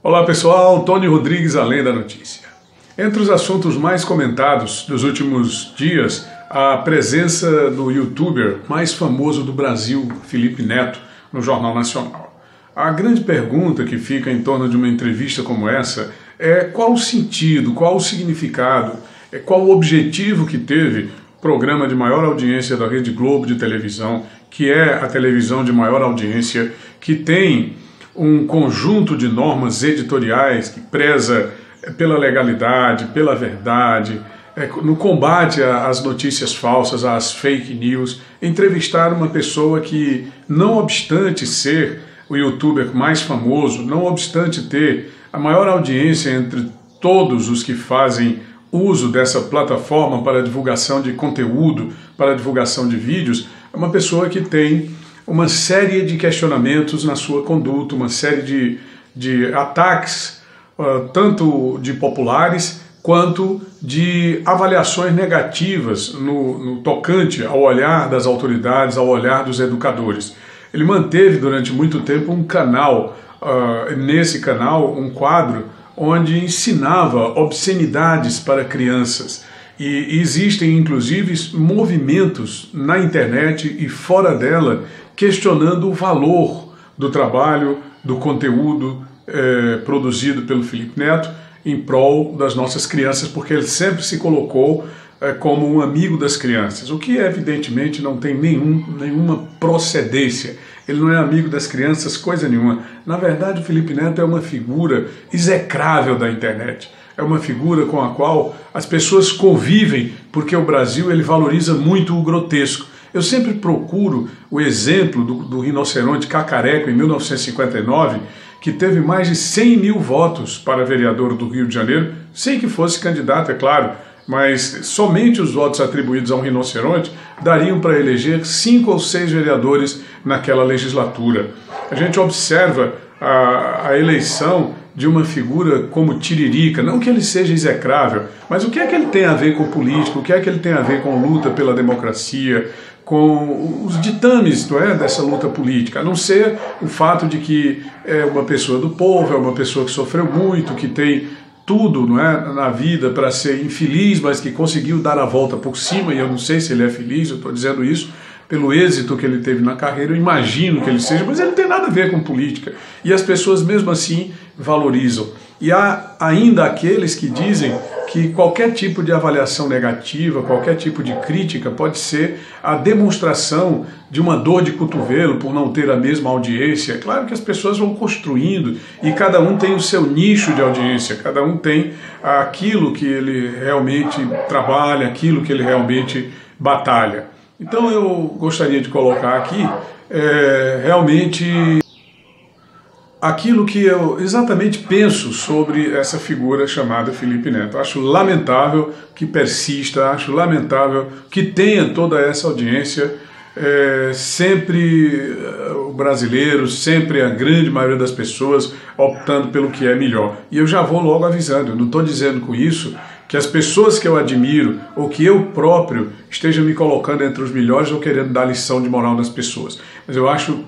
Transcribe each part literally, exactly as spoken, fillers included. Olá pessoal, Tony Rodrigues, Além da Notícia. Entre os assuntos mais comentados dos últimos dias, a presença do youtuber mais famoso do Brasil, Felipe Neto, no Jornal Nacional. A grande pergunta que fica em torno de uma entrevista como essa é qual o sentido, qual o significado, qual o objetivo que teve o programa de maior audiência da Rede Globo de televisão, que é a televisão de maior audiência, que tem um conjunto de normas editoriais que preza pela legalidade, pela verdade, no combate às notícias falsas, às fake news, entrevistar uma pessoa que, não obstante ser o youtuber mais famoso, não obstante ter a maior audiência entre todos os que fazem uso dessa plataforma para divulgação de conteúdo, para divulgação de vídeos, é uma pessoa que tem uma série de questionamentos na sua conduta, uma série de, de ataques, uh, tanto de populares quanto de avaliações negativas no, no tocante ao olhar das autoridades, ao olhar dos educadores. Ele manteve durante muito tempo um canal, uh, nesse canal, um quadro onde ensinava obscenidades para crianças. E existem, inclusive, movimentos na internet e fora dela questionando o valor do trabalho, do conteúdo eh, produzido pelo Felipe Neto em prol das nossas crianças, porque ele sempre se colocou eh, como um amigo das crianças, o que evidentemente não tem nenhum, nenhuma procedência. Ele não é amigo das crianças, coisa nenhuma. Na verdade, o Felipe Neto é uma figura execrável da internet. É uma figura com a qual as pessoas convivem, porque o Brasil ele valoriza muito o grotesco. Eu sempre procuro o exemplo do, do rinoceronte Cacareco, em mil novecentos e cinquenta e nove, que teve mais de cem mil votos para vereador do Rio de Janeiro, sem que fosse candidato, é claro, mas somente os votos atribuídos a um rinoceronte dariam para eleger cinco ou seis vereadores naquela legislatura. A gente observa a, a eleição de uma figura como Tiririca, não que ele seja execrável, mas o que é que ele tem a ver com política, o que é que ele tem a ver com luta pela democracia, com os ditames, não é, dessa luta política, a não ser o fato de que é uma pessoa do povo, é uma pessoa que sofreu muito, que tem tudo, não é, na vida para ser infeliz, mas que conseguiu dar a volta por cima, e eu não sei se ele é feliz, eu estou dizendo isso, pelo êxito que ele teve na carreira, eu imagino que ele seja, mas ele não tem nada a ver com política. E as pessoas, mesmo assim, valorizam. E há ainda aqueles que dizem que qualquer tipo de avaliação negativa, qualquer tipo de crítica pode ser a demonstração de uma dor de cotovelo por não ter a mesma audiência. É claro que as pessoas vão construindo e cada um tem o seu nicho de audiência, cada um tem aquilo que ele realmente trabalha, aquilo que ele realmente batalha. Então eu gostaria de colocar aqui é, realmente aquilo que eu exatamente penso sobre essa figura chamada Felipe Neto. Acho lamentável que persista, acho lamentável que tenha toda essa audiência. É, sempre o brasileiro, sempre a grande maioria das pessoas optando pelo que é melhor. E eu já vou logo avisando, eu não estou dizendo com isso que as pessoas que eu admiro ou que eu próprio esteja me colocando entre os melhores ou querendo dar lição de moral nas pessoas. Mas eu acho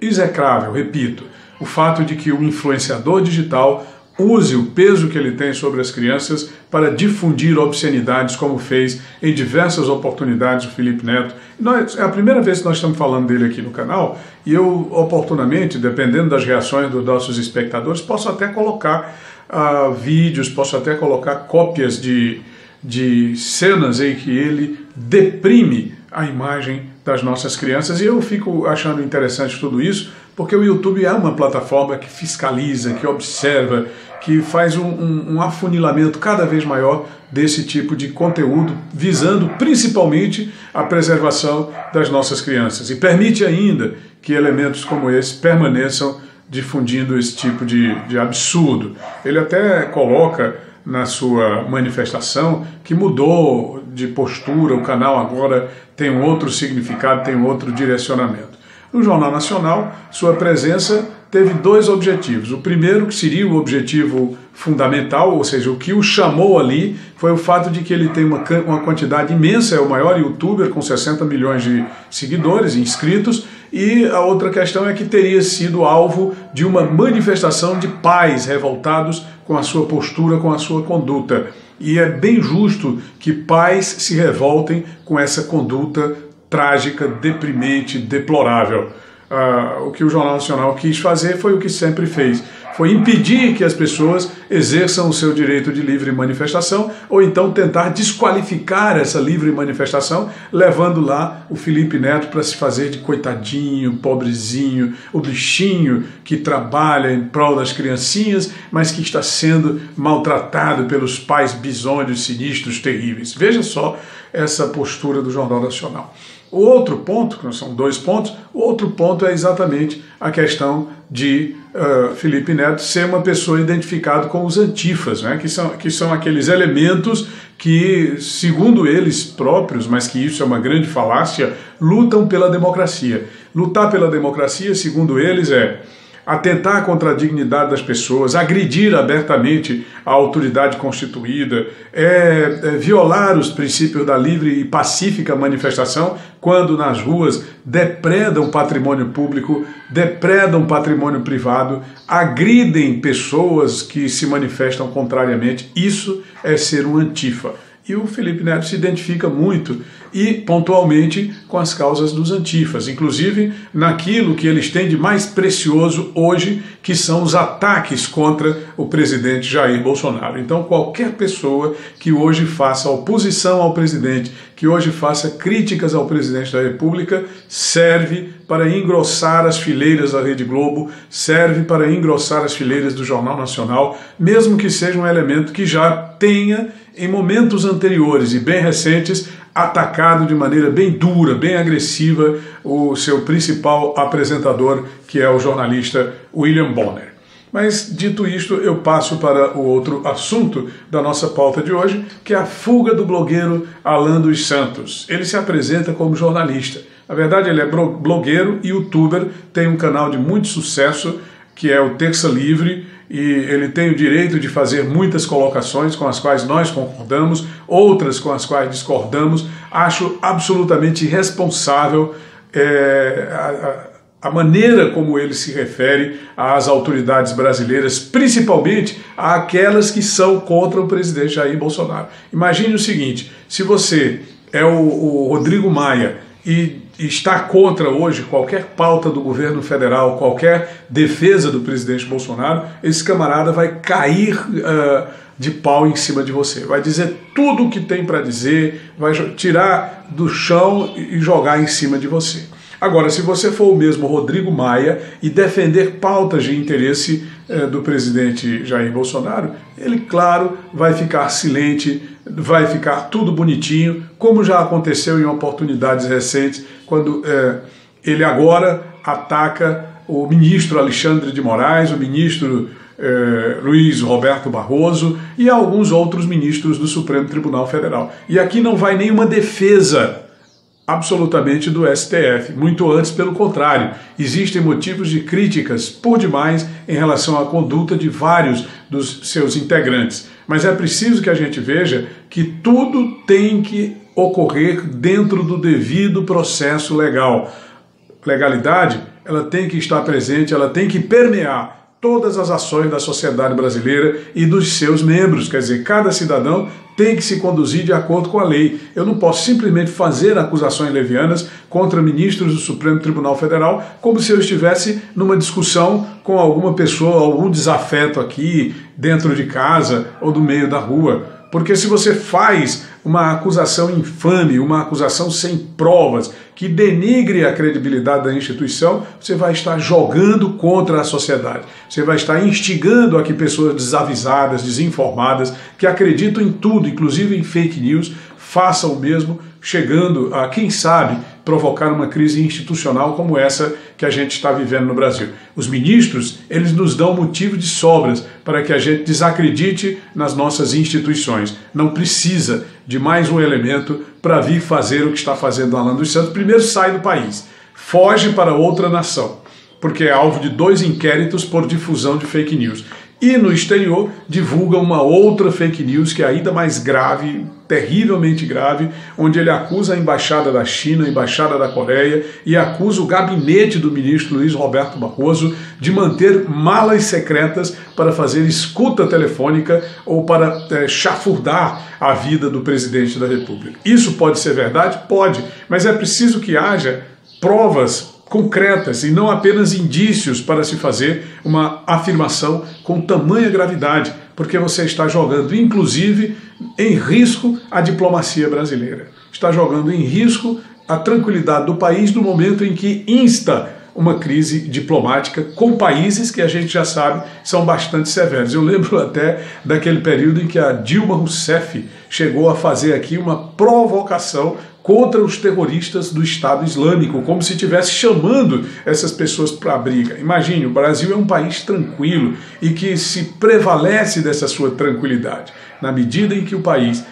execrável, repito, o fato de que o influenciador digital use o peso que ele tem sobre as crianças para difundir obscenidades, como fez em diversas oportunidades o Felipe Neto. Nós, é a primeira vez que nós estamos falando dele aqui no canal, e eu, oportunamente, dependendo das reações dos nossos espectadores, posso até colocar uh, vídeos, posso até colocar cópias de, de cenas em que ele deprime a imagem das nossas crianças, e eu fico achando interessante tudo isso, porque o YouTube é uma plataforma que fiscaliza, que observa, que faz um, um, um afunilamento cada vez maior desse tipo de conteúdo, visando principalmente a preservação das nossas crianças, e permite ainda que elementos como esse permaneçam difundindo esse tipo de, de absurdo. Ele até coloca na sua manifestação que mudou de postura, o canal agora tem um outro significado, tem um outro direcionamento. No Jornal Nacional, sua presença teve dois objetivos. O primeiro, que seria o objetivo fundamental, ou seja, o que o chamou ali, foi o fato de que ele tem uma, uma quantidade imensa, é o maior youtuber, com sessenta milhões de seguidores, inscritos, E a outra questão é que teria sido alvo de uma manifestação de pais revoltados com a sua postura, com a sua conduta. E é bem justo que pais se revoltem com essa conduta trágica, deprimente, deplorável. Ah, o que o Jornal Nacional quis fazer foi o que sempre fez, foi impedir que as pessoas exerçam o seu direito de livre manifestação ou então tentar desqualificar essa livre manifestação, levando lá o Felipe Neto para se fazer de coitadinho, pobrezinho, o bichinho que trabalha em prol das criancinhas, mas que está sendo maltratado pelos pais bisônios, sinistros, terríveis. Veja só essa postura do Jornal Nacional. O outro ponto, que são dois pontos, o outro ponto é exatamente a questão de uh, Felipe Neto ser uma pessoa identificada com os antifas, né? que, são, que são aqueles elementos que, segundo eles próprios, mas que isso é uma grande falácia, lutam pela democracia. Lutar pela democracia, segundo eles, é atentar contra a dignidade das pessoas, agredir abertamente a autoridade constituída, é, é violar os princípios da livre e pacífica manifestação quando nas ruas depredam patrimônio público, depredam patrimônio privado, agridem pessoas que se manifestam contrariamente. Isso é ser um antifa. E o Felipe Neto se identifica muito e pontualmente com as causas dos antifas, inclusive naquilo que eles têm de mais precioso hoje, que são os ataques contra o presidente Jair Bolsonaro. Então qualquer pessoa que hoje faça oposição ao presidente, que hoje faça críticas ao presidente da República, serve para engrossar as fileiras da Rede Globo, serve para engrossar as fileiras do Jornal Nacional, mesmo que seja um elemento que já tenha, em momentos anteriores e bem recentes, atacado de maneira bem dura, bem agressiva, o seu principal apresentador, que é o jornalista William Bonner. Mas, dito isto, eu passo para o outro assunto da nossa pauta de hoje, que é a fuga do blogueiro Allan dos Santos. Ele se apresenta como jornalista. Na verdade, ele é blogueiro e youtuber, tem um canal de muito sucesso, que é o Terça Livre, e ele tem o direito de fazer muitas colocações com as quais nós concordamos, outras com as quais discordamos. Acho absolutamente irresponsável é, a, a maneira como ele se refere às autoridades brasileiras, principalmente àquelas que são contra o presidente Jair Bolsonaro. Imagine o seguinte, se você é o, o Rodrigo Maia e está contra hoje qualquer pauta do governo federal, qualquer defesa do presidente Bolsonaro, esse camarada vai cair uh, de pau em cima de você. Vai dizer tudo o que tem para dizer, vai tirar do chão e jogar em cima de você. Agora, se você for o mesmo Rodrigo Maia e defender pautas de interesse uh, do presidente Jair Bolsonaro, ele, claro, vai ficar silente, vai ficar tudo bonitinho, como já aconteceu em oportunidades recentes, quando é, ele agora ataca o ministro Alexandre de Moraes, o ministro é, Luiz Roberto Barroso e alguns outros ministros do Supremo Tribunal Federal. E aqui não vai nenhuma defesa absolutamente do S T F, muito antes pelo contrário, existem motivos de críticas por demais em relação à conduta de vários dos seus integrantes, mas é preciso que a gente veja que tudo tem que ocorrer dentro do devido processo legal. Legalidade, ela tem que estar presente, ela tem que permear todas as ações da sociedade brasileira e dos seus membros, quer dizer, cada cidadão tem que se conduzir de acordo com a lei. Eu não posso simplesmente fazer acusações levianas contra ministros do Supremo Tribunal Federal como se eu estivesse numa discussão com alguma pessoa, algum desafeto aqui dentro de casa ou do meio da rua. Porque se você faz uma acusação infame, uma acusação sem provas, que denigre a credibilidade da instituição, você vai estar jogando contra a sociedade. Você vai estar instigando a que pessoas desavisadas, desinformadas, que acreditam em tudo, inclusive em fake news, façam o mesmo, chegando a, quem sabe, provocar uma crise institucional como essa que a gente está vivendo no Brasil. Os ministros, eles nos dão motivo de sobras para que a gente desacredite nas nossas instituições. Não precisa de mais um elemento para vir fazer o que está fazendo Allan dos Santos. Primeiro sai do país, foge para outra nação, porque é alvo de dois inquéritos por difusão de fake news. E no exterior divulga uma outra fake news que é ainda mais grave, terrivelmente grave, onde ele acusa a embaixada da China, a embaixada da Coreia e acusa o gabinete do ministro Luiz Roberto Barroso de manter malas secretas para fazer escuta telefônica ou para é, chafurdar a vida do presidente da República. Isso pode ser verdade? Pode, mas é preciso que haja provas concretas e não apenas indícios para se fazer uma afirmação com tamanha gravidade, porque você está jogando, inclusive, em risco a diplomacia brasileira. Está jogando em risco a tranquilidade do país no momento em que insta uma crise diplomática com países que a gente já sabe são bastante severos. Eu lembro até daquele período em que a Dilma Rousseff chegou a fazer aqui uma provocação contra os terroristas do Estado Islâmico, como se estivesse chamando essas pessoas para a briga. Imagine, o Brasil é um país tranquilo e que se prevalece dessa sua tranquilidade. Na medida em que o país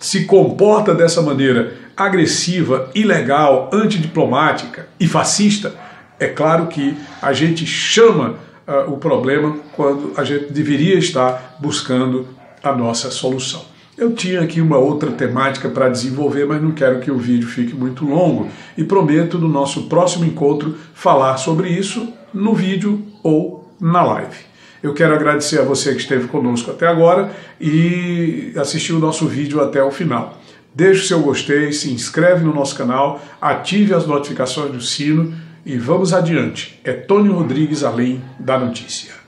se comporta dessa maneira agressiva, ilegal, antidiplomática e fascista, é claro que a gente chama uh, o problema quando a gente deveria estar buscando a nossa solução. Eu tinha aqui uma outra temática para desenvolver, mas não quero que o vídeo fique muito longo e prometo no nosso próximo encontro falar sobre isso no vídeo ou na live. Eu quero agradecer a você que esteve conosco até agora e assistiu o nosso vídeo até o final. Deixe o seu gostei, se inscreve no nosso canal, ative as notificações do sino. E vamos adiante. É Tony Rodrigues, Além da Notícia.